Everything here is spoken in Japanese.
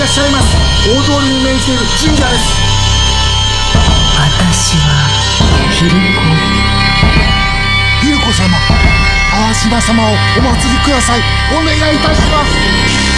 らっしゃいます。大通りに面している神社です。私はひるこ様、淡島様をお祭りください。お願いいたします。